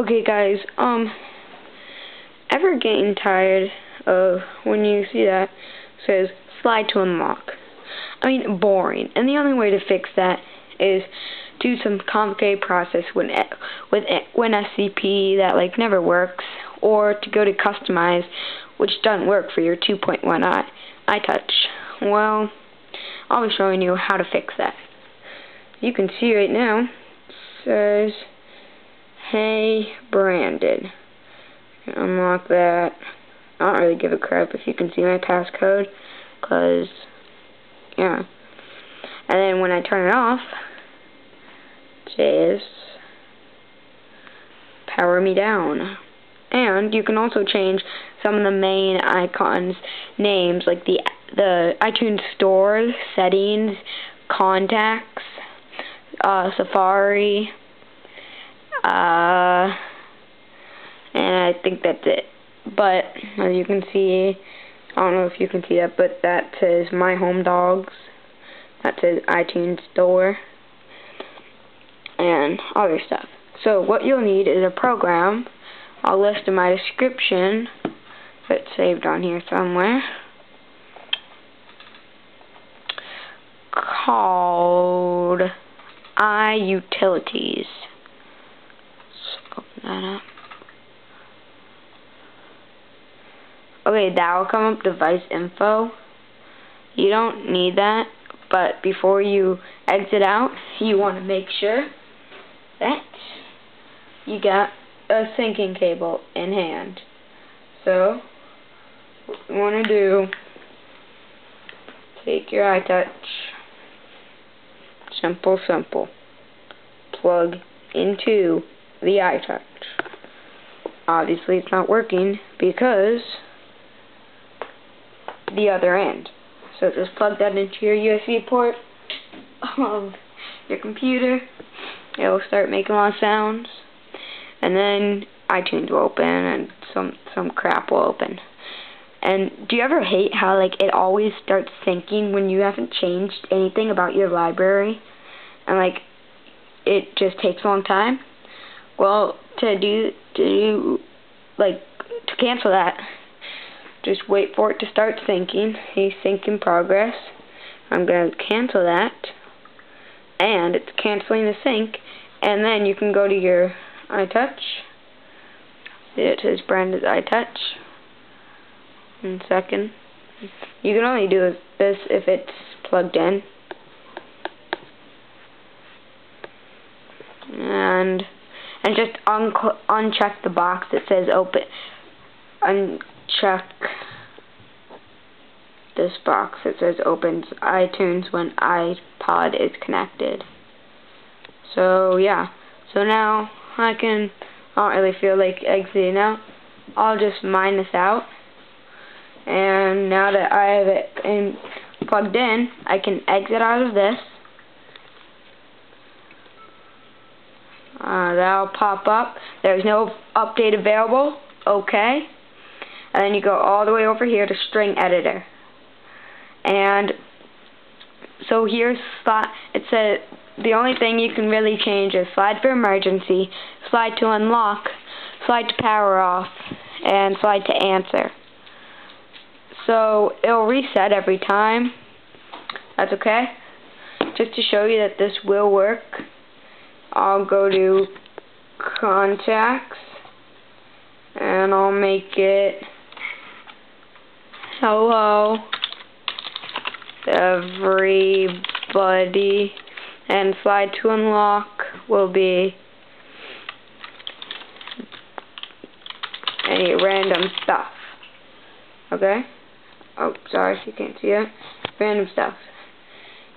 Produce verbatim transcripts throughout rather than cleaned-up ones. Okay guys, um, ever getting tired of when you see that says slide to unlock? I mean, boring. And the only way to fix that is do some complicated process with with Win S C P that like never works, or to go to customize, which doesn't work for your two point one i-touch. Well, I'll be showing you how to fix that. You can see right now it says, "Hey Brandon." Unlock that. I don't really give a crap if you can see my passcode, cause yeah. And then when I turn it off, it says power me down. And you can also change some of the main icons names, like the the iTunes Store, settings, contacts, uh, Safari, uh, and I think that's it. But as you can see, I don't know if you can see that, but that says My Home Dogs, that says iTunes Store, and other stuff. So what you'll need is a program. I'll list in my description. It's saved on here somewhere. Called i-utilities. Let's open that up. Okay, that'll come up device info. You don't need that, but before you exit out, you want to make sure that you got a syncing cable in hand. So what you want to do, take your i-touch, simple simple, plug into the i-touch. Obviously it's not working because the other end. So just plug that into your U S B port of your computer. It'll start making a lot of sounds, and then iTunes will open, and some some crap will open. And do you ever hate how like it always starts syncing when you haven't changed anything about your library, and like it just takes a long time? Well, to do to do like to cancel that, just wait for it to start syncing. Hey, sync in progress. I'm gonna cancel that. And it's canceling the sync, and then you can go to your iTouch. See, it says Brandon's iTouch. One second. You can only do this if it's plugged in. And and just un uncheck the box that says open. Uncheck this box that says opens iTunes when iPod is connected. So yeah, so now I can, I don't really feel like exiting out. I'll just mine this out, and now that I have it in, plugged in, I can exit out of this. Uh, that'll pop up, there's no update available, okay, and then you go all the way over here to string editor. And so here's slide. It says the only thing you can really change is slide for emergency, slide to unlock, slide to power off, and slide to answer. So it'll reset every time. That's okay. Just to show you that this will work, I'll go to contacts, and I'll make it hello everybody, and slide to unlock will be any random stuff. Okay? Oh, sorry, you can't see it. Random stuff.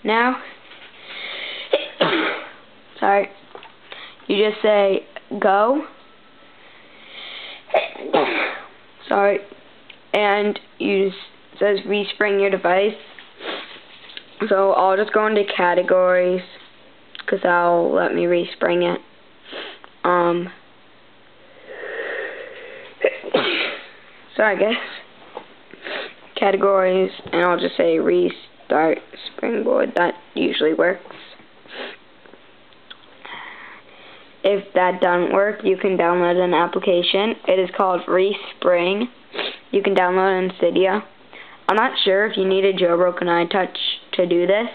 Now, sorry, you just say go. Sorry, and you just, it says respring your device. So I'll just go into categories, because that'll let me respring it. Um, so I guess categories, and I'll just say restart Springboard. That usually works. If that doesn't work, you can download an application. It is called Respring. You can download Insidia. I'm not sure if you need a jailbroken i touch to do this,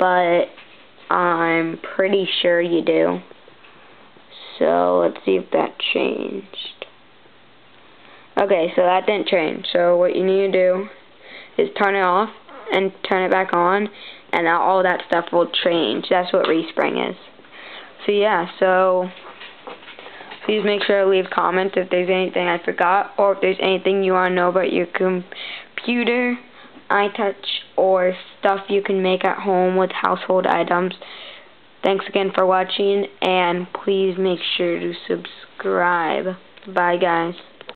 but I'm pretty sure you do. So let's see if that changed. Okay, so that didn't change. So what you need to do is turn it off and turn it back on, and now all that stuff will change. That's what Respring is. So yeah, so please make sure to leave comments if there's anything I forgot, or if there's anything you want to know about your computer, i touch, or stuff you can make at home with household items. Thanks again for watching, and please make sure to subscribe. Bye, guys.